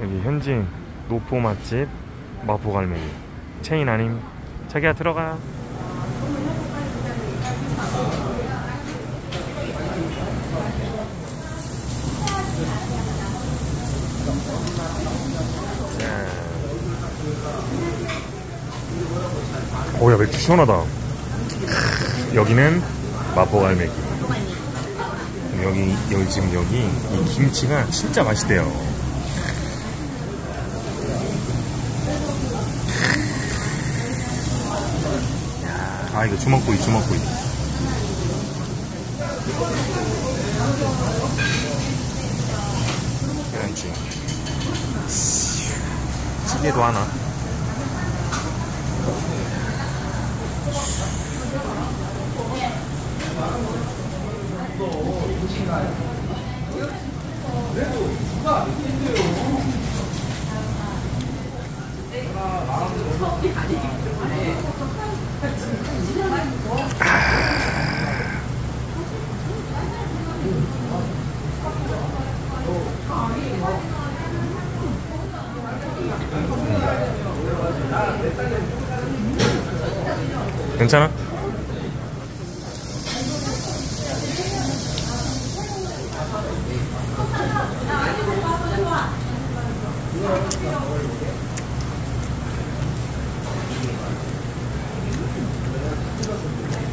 여기 현지인 노포 맛집 마포갈매기 체인 아님. 자기야 들어가. 오야 맥주 시원하다. 여기는 마포갈매기. 여기 지금 여기 이 김치가 진짜 맛있대요. 아 이거 주먹구이. 계란찜. 찌개도 하나. 괜찮아?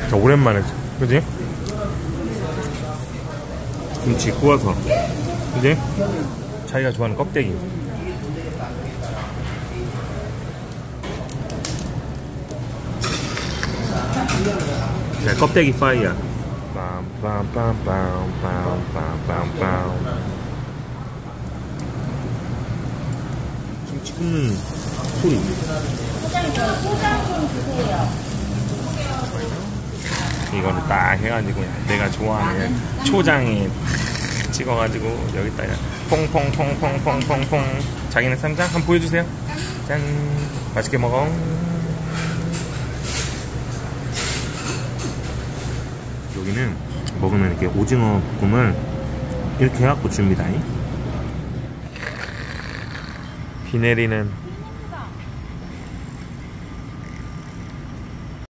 저 오랜만에 그지? 김치 구워서 그지? 자기가 좋아하는 껍데기. 네, 껍데기 파이야. 김치 굽는 소리. 이거를 딱 해가지고 내가 좋아하는 초장에 찍어가지고 여기다 퐁퐁퐁. 자기는 쌈장 한번 보여주세요. 짠, 맛있게 먹어. 여기는 먹으면 이렇게 오징어 볶음을 이렇게 해갖고 줍니다. 비 내리는